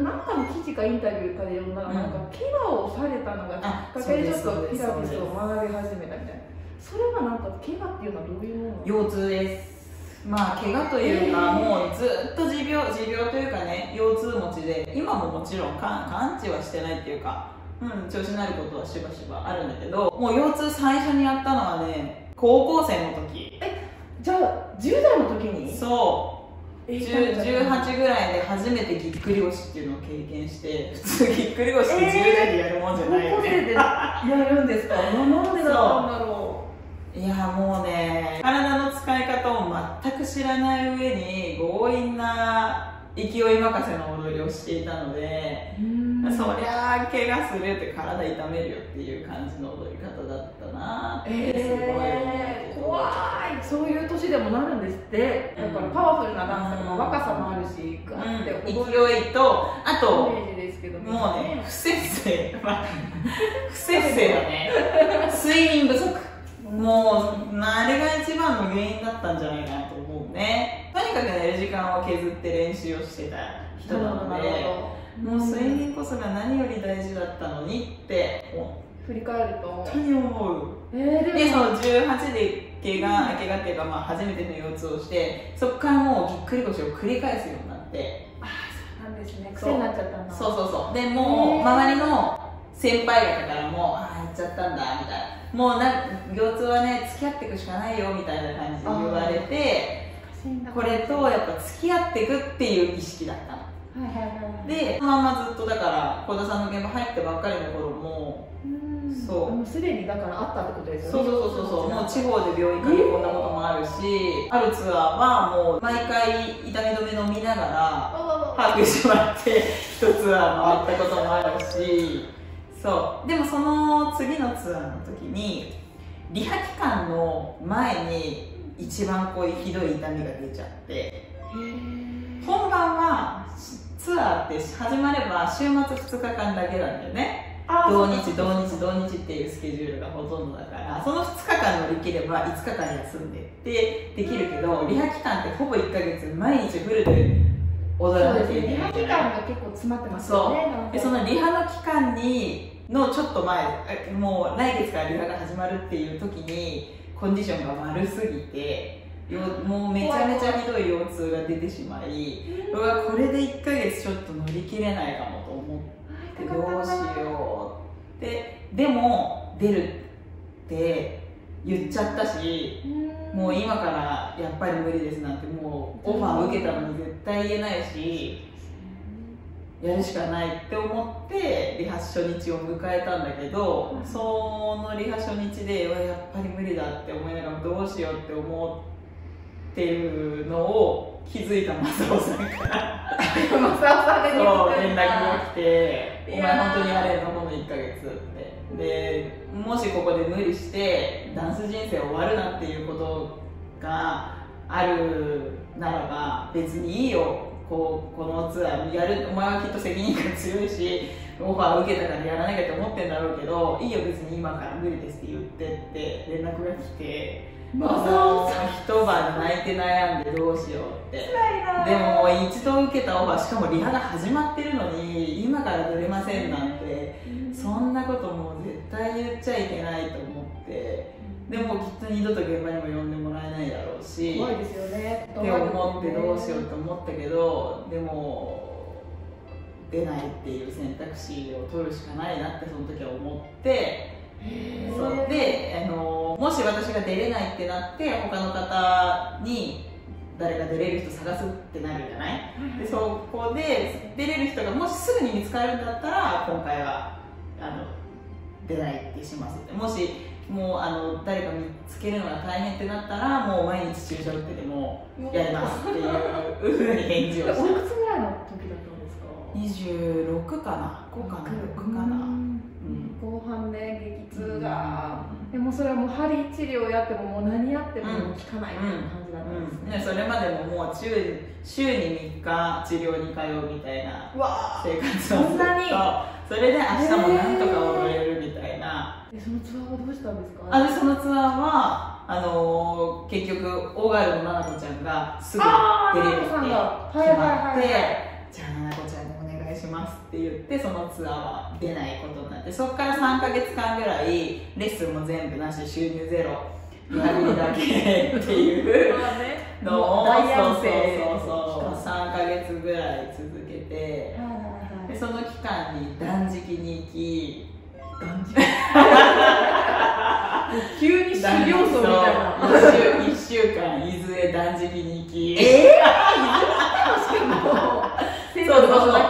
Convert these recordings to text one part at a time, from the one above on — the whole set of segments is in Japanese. なんかの記事かインタビューかで読んだら、なんかピラをされたのがきっかけでちょっとピラティスを学び始めたみたいな。それはなんか怪我っていうのはどういうもの？腰痛です。まあ怪我というか、もうずっと持病というかね、腰痛持ちで、今ももちろん完治はしてないっていうか、調子になることはしばしばあるんだけど、もう腰痛最初にやったのはね、高校生の時。じゃあ10代の時に？そう。18ぐらいで初めてぎっくり腰っていうのを経験して、普通ぎっくり腰って10代でやるもんじゃないよね。やるんですか？なんでなんだろう。いやもうね、体の使い方を全く知らない上に強引な勢い任せの踊りをしていたので、そりゃあ怪我するって体痛めるよっていう感じの踊り方だったなってすごい思って。そういう年でもなるんですって。だからパワフルなダンスとか若さもあるし、グワッて勢いと、あともうね、不摂生不摂生だね。睡眠不足、もうあれが一番の原因だったんじゃないかなと思うね。とにかく寝る時間を削って練習をしてた人なので、もう睡眠こそが何より大事だったのにって振り返ると本当に思う。でその18で怪我っていうか、初めての腰痛をして、そこからもうぎっくり腰を繰り返すようになって。ああそうなんですね、癖になっちゃったんだ。そうそうそう。でもう周りの先輩方からも、ああやっちゃったんだみたいな、もう腰痛はね付き合っていくしかないよみたいな感じで言われて、これとやっぱ付き合っていくっていう意識だったので、そのままずっとだから小田さんの現場入ってばっかりの頃も、もうすでにだからあったってことですよね。そう、もう地方で病院からこんなこともあるし、あるツアーはもう毎回痛み止め飲みながら把握してもらって1ツアー回ったこともあるしそう。でもその次のツアーの時にリハ期間の前に一番こういうひどい痛みが出ちゃって、本番はツアーって始まれば週末2日間だけなんだよね。土日っていうスケジュールがほとんどだから、その2日間乗り切れば5日間休んでってできるけど、リハ期間ってほぼ1ヶ月毎日フルで踊らなきゃいけない。リハ期間が結構詰まってますよね。そう。でそのリハの期間のちょっと前、もう来月からリハが始まるっていう時にコンディションが悪すぎて、もうめちゃめちゃひどい腰痛が出てしまい、うわこれで1ヶ月ちょっと乗り切れないかもと思ってどうしようって。でも出るって言っちゃったし、もう今からやっぱり無理ですなんて、もうオファー受けたのに絶対言えないし、やるしかないって思ってリハ初日を迎えたんだけど、そのリハ初日でやっぱり無理だって思いながらどうしようって思って。っていうのを気づいた正雄さんから連絡が来て、「お前本当にやれんのこの1ヶ月」って。でもしここで無理してダンス人生終わるなんていうことがあるならば別にいいよ、このツアーやるお前はきっと責任が強いしオファー受けたからやらなきゃと思ってんだろうけど、いいよ別に今から無理ですって言ってって連絡が来て。一晩泣いて悩んでどうしようって。でも一度受けたオファー、しかもリハが始まってるのに今から取れませんなんて、そんなこともう絶対言っちゃいけないと思って、でもきっと二度と現場にも呼んでもらえないだろうし、すごいですよねって思ってどうしようと思ったけど、でも出ないっていう選択肢を取るしかないなってその時は思って。そうで、もし私が出れないってなって他の方に誰か出れる人探すってなるじゃない、でそこで出れる人がもしすぐに見つかるんだったら今回は出ないってしますって。もしもう誰か見つけるのが大変ってなったらもう毎日注射打ってでもやりますっていうふうに返事をした。おいくつぐらいの時だったんですか？26かな、5かな、6かな。後半ね、激痛が、でもそれはもう針治療やっても、もう何やっても効かないっていう感じだったんですね。それまでももう週に3日治療に通うみたいな生活をずっと、それで明日もなんとか踊れるみたいな。そのツアーはどうしたんですか？そのツアーは結局オーガールのななこちゃんがすぐ出れるって言って、じゃあななこちゃんにお願いしますますって言って、そのツアーは出ないことになって、そこから3ヶ月間ぐらいレッスンも全部なし、収入ゼロ割りだけっていうのをそう3ヶ月ぐらい続けて、でその期間に断食に行き、断食急に修行僧みたいな1週間伊豆へ断食に行き、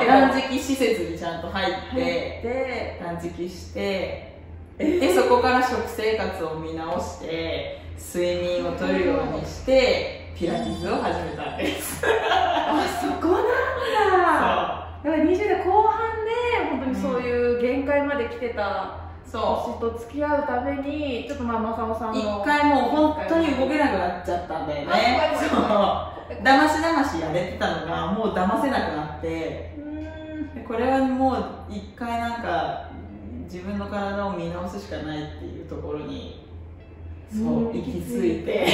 断食施設にちゃんと入って断食して、でそこから食生活を見直して睡眠をとるようにしてピラティスを始めたんです。あ、そこなんだ。だから20代後半で本当にそういう限界まで来てた私と付き合うために、ちょっとまあまさおさんの一回もう本当に動けなくなっちゃったんだよね。そう、だましだましやれてたのがもうだませなくなって、これはもう一回なんか自分の体を見直すしかないっていうところにそう行き着いて、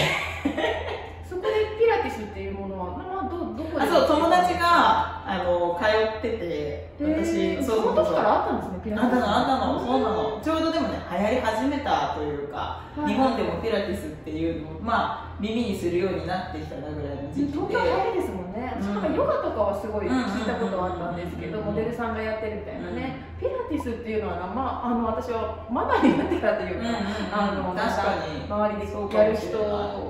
そこでピラティスっていうものはどこで？そう、友達が通ってて、私その時からあったんですね、ピラティス。あったの、そうなの。ちょうどでもね、流行り始めたというか、日本でもピラティスっていうのをまあ耳にするようになってきたなぐらいの時期で、東京早いですもんね。私なんかヨガとかはすごい聞いたことはあったんですけど、モデルさんがやってるみたいなね。ピラティスっていうのは私はママになってからというか、周りでやる人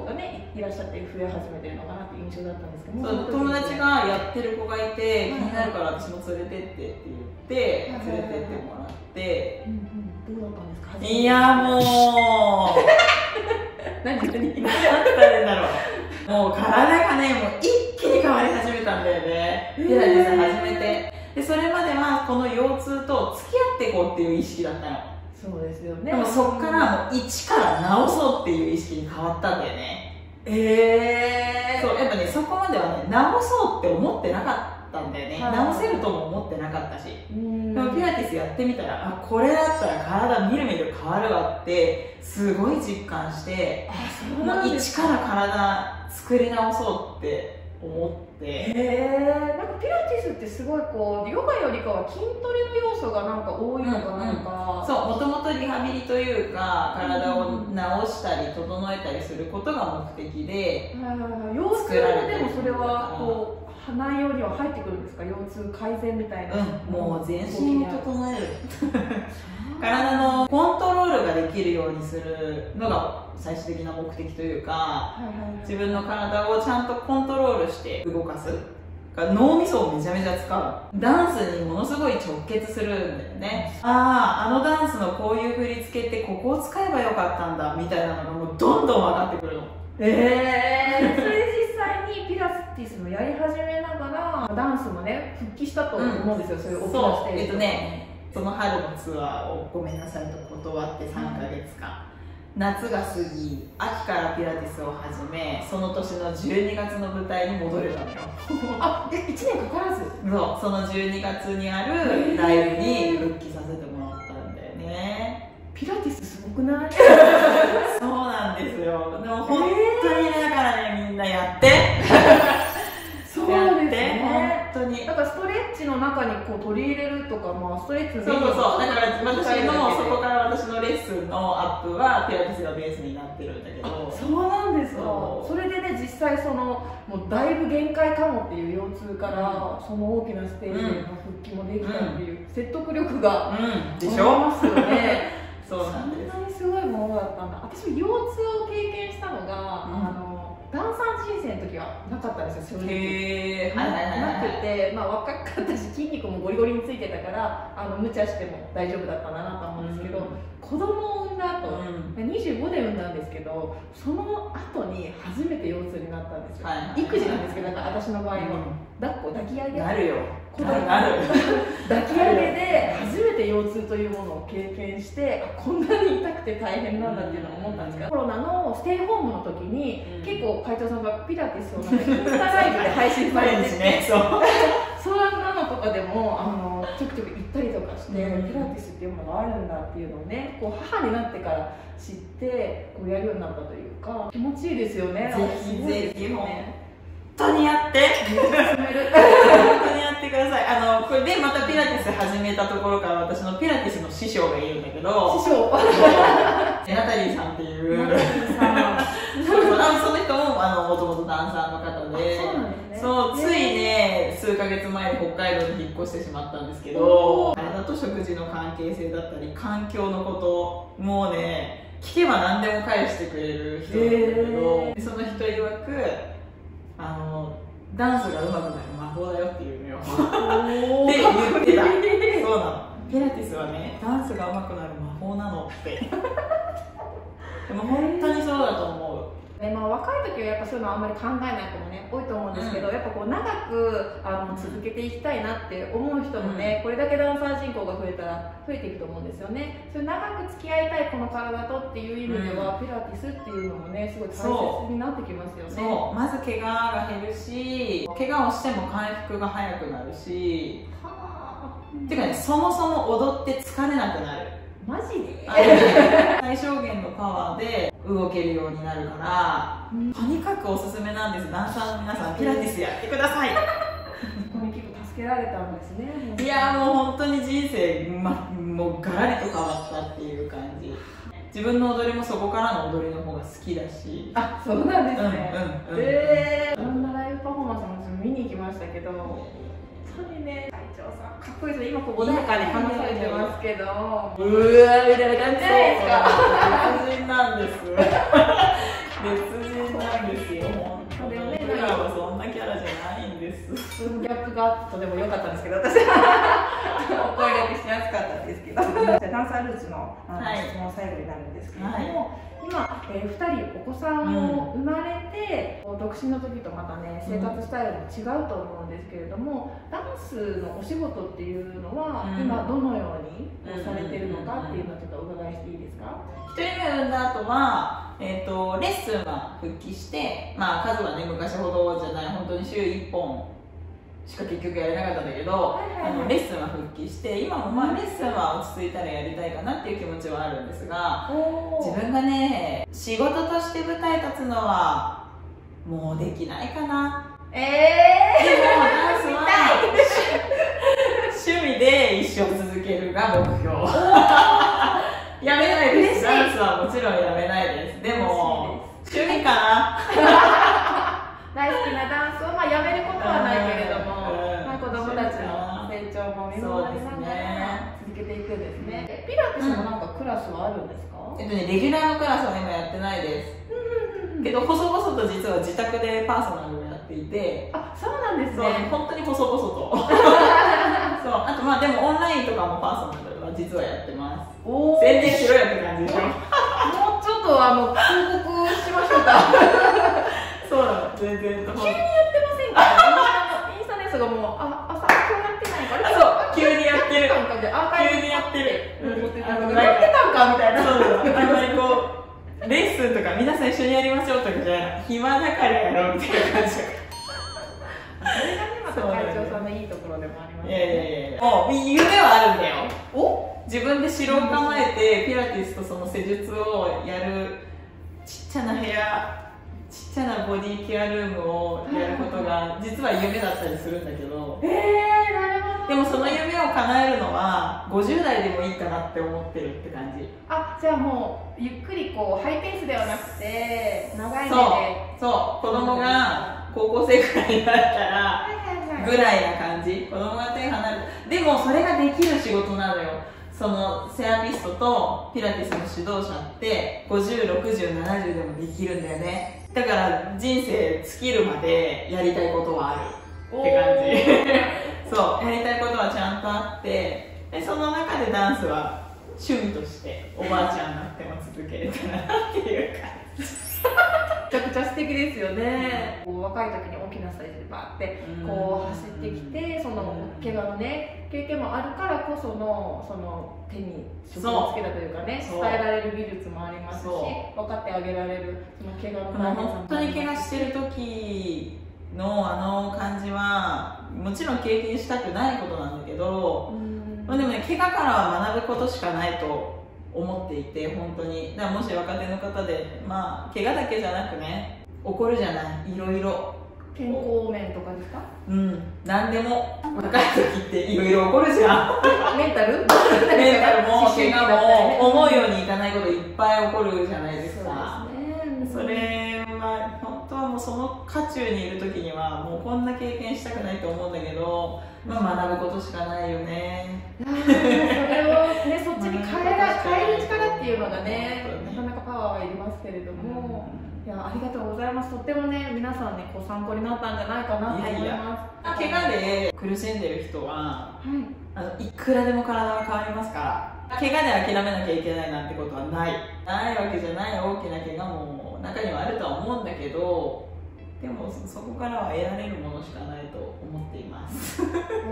がねいらっしゃって増え始めてるのかなっていう印象だったんですけど、友達がやってる子がいて気になるから私も連れてってって言って連れてってもらって、どうだったんですか？いやもう何だったんだろう、もう体がねもう一気に変わり始めたんだよね、ピラティス始めて。でそれまではこの腰痛と付き合っていこうっていう意識だったの。そうですよね。でもそこからもう一から直そうっていう意識に変わったんだよね。そう、やっぱね、そこまではね直そうって思ってなかったんだよね、直せるとも思ってなかったし、でもピラティスやってみたら、あ、これだったら体みるみる変わるわってすごい実感して、もう一から体作り直そうって思って。なんかピラティスってすごいこうヨガよりかは筋トレの要素がなんか多いのかなんか、そう、もともとリハビリというか体を治したり整えたりすることが目的で、腰痛でもそれはこう鼻よりは入ってくるんですか、腰痛改善みたいな。もう全身整える体のコントロールができるようにするのが最終的な目的というか、自分の体をちゃんとコントロールして動かす、脳みそをめちゃめちゃ使う、ダンスにものすごい直結するんだよね。ああ、あのダンスのこういう振り付けってここを使えばよかったんだみたいなのがもうどんどん分かってくるの。それ実際にピラティスもやり始めながらダンスもね復帰したと思うんですよ、そういう大きなステージ。その春のツアーをごめんなさいと断って3ヶ月間、夏が過ぎ、秋からピラティスを始め、その年の12月の舞台に戻れたのよ。あ、1年かからず。そう、その12月にあるライブに復帰させてもらったんだよね。ピラティスすごくない？そうなんですよ。でも本当にね、だからね、みんなやって。そうですね。本当に。だからストレッチの中にこう取り入れるとか、まあストレッチの。そう。だから私のそこから私のレッスンのアップはピラティスがベースになってるんだけど。そうなんですか。それでね、実際そのもうだいぶ限界かもっていう腰痛からその大きなステージの復帰もできたっていう説得力がありますよね。そうなんです。そんなにすごいものだったんだ。私腰痛を経験したのがダンサー人生の時はなかったんですよ、正直。なくて、若かったし筋肉もゴリゴリについてたから無茶しても大丈夫だったなと思うんですけど、子供を産んだ後、25で産んだんですけど、その後に初めて腰痛になったんですよ。育児なんですけど、だから私の場合は抱っこ、抱き上げなるよ、抱き上げで初めて腰痛というものを経験して、こんなに痛くて大変なんだっていうのを思ったんですけど、コロナのステイホームの時に結構会長さんがピラティスをインスタライブで配信されてて、そうなのとかでもちょくちょく行ったりとかして、ピラティスっていうものがあるんだっていうのをね、こう母になってから知ってこうやるようになったというか、気持ちいいですよね。ぜひぜひ当にやって本当にやってください。これでまたピラティス始めたところから私のピラティスの師匠がいるんだけど、師匠ナタリーさんっていう、その人ももともとダンサーの方で、そう、ついね、数ヶ月前に北海道に引っ越してしまったんですけど、体と食事の関係性だったり環境のこと、もうね、聞けば何でも返してくれる人なんだけど、その人曰くダンスが上手くなる魔法だよっていうのよって言ってた。そうなの、ピラティスはね、ダンスが上手くなる魔法なのってでも本当にそうだと思う。まあ、若い時はやっぱそういうのあんまり考えない子もね、多いと思うんですけど、やっぱこう長く続けていきたいなって思う人もね、これだけダンサー人口が増えたら増えていくと思うんですよね。それ長く付き合いたいこの体とっていう意味では、ピラティスっていうのもね、すごい大切になってきますよね。そう、まず怪我が減るし、怪我をしても回復が早くなるし、てかね、そもそも踊って疲れなくなる。マジで最小限のパワーで動けるようになるから、とにかくおすすめなんです。ダンサーの皆さん、ピラティスやってください。これ結構助けられたんですね。いや、もう本当に人生、もうガラリと変わったっていう感じ。自分の踊りもそこからの踊りの方が好きだし。あ、そうなんですね。ええ、いろんなライブパフォーマンスも見に行きましたけど、本当にね、隊長さんかっこいいです。今ここ穏やかに話されてますけど、うわーみたいな感じじゃないですか。別人なんです。別人なんですよ。それをね、僕らはそんなキャラじゃないんです。ギャップがあってとても良かったんですけど、私はお声掛けしやすかったんですけど。ダンサールーツの質問最後になるんですけども。はい、今、2人お子さんを生まれて、独身の時とまたね、生活スタイルも違うと思うんですけれども、ダンスのお仕事っていうのは、今どのようにされてるのかっていうのをちょっとお伺いしていいですか？1人目を産んだ後は、レッスンが復帰して、まあ、数はね、昔ほどじゃない、本当に週1本しか結局やれなかったんだけど、レッスンは復帰して、今もまあレッスンは落ち着いたらやりたいかなっていう気持ちはあるんですが、自分がね、仕事として舞台立つのはもうできないかな。でもダンスは趣味で一生続けるが目標やめないです。ダンスはもちろんやめないです。でも趣味かな大好きなダンスをまあやめることはないけれども、続けていくんですね。ピラティスもなんかクラスはあるんですか？レギュラーのクラスは今やってないです。けど細々と実は自宅でパーソナルをやっていて、あ、そうなんですね。本当に細々と。そう、あとまあでもオンラインとかもパーソナルは実はやってます。おお。全然白いって感じでしょ。もうちょっと広告しましょうか。そうなの、全然。急にやってませんか？インスタネスがもう急にやってる、急にやってる、やってたんかみたいな。あんまりこうレッスンとか皆さん一緒にやりましょうとかじゃ、暇だからやろうみたいな感じ。それがね、また会長さんのいいところでもありますね。いやいやいや、もう夢はあるんだよ。お、自分で城を構えてピラティスとその施術をやる、ちっちゃな部屋、ちっちゃなボディケアルームをやることが実は夢だったりするんだけど、でもその夢を叶えるのは50代でもいいかなって思ってるって感じ。あ、じゃあもうゆっくりこうハイペースではなくて長い目で、そう、子供が高校生くらいになったらぐらいな感じ。子供が手離れた、でもそれができる仕事なのよ。そのセラピストとピラティスの指導者って50、60、70でもできるんだよね。だから人生尽きるまでやりたいことはあるって感じ。そう、やりたいことはちゃんとあって、でその中でダンスは趣味としておばあちゃんになっても続けれたなっていう感じ。めちゃくちゃ素敵ですよね。こう若い時に大きなステージでバーってこう走ってきて、その怪我のね経験もあるからこその手に職をつけたというかね、伝えられる技術もありますし、分かってあげられるその怪我の大変さもあります。本当に怪我してる時の感じはもちろん経験したくないことなんだけど、でもね、怪我からは学ぶことしかないと思っていて、本当にだからもし若手の方で、まあ怪我だけじゃなくね、怒るじゃない、いろいろ健康面とかですか？うん、なんでも若い時っていろいろ起こるじゃん。メンタルも怪我も思うようにいかないこといっぱい起こるじゃないですか。それは本当はもうその渦中にいる時にはもうこんな経験したくないと思うんだけど、まあ学ぶことしかないよね。それをね、そっちに変える力っていうのがね、なかなかパワーはいりますけれども。いや、ありがとうございます。とってもね、皆さんね、こう参考になったんじゃないかなと思います。怪我で苦しんでる人は、いくらでも体は変わりますから、怪我で諦めなきゃいけないなんてことはない。ないわけじゃない大きな怪我も中にはあるとは思うんだけど、でもそこからは得られるものしかないと思っています。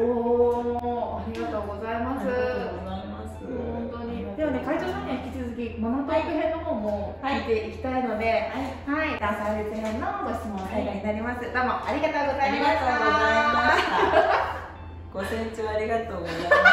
おー、ありがとうございます。ありがとうございます。本当に。ではね、会長さんには引き続きモノトーク編の方も聞いていきたいので、はい、ダンサー別編のご質問最後になります。どうもありがとうございました。ご清聴ありがとうございました。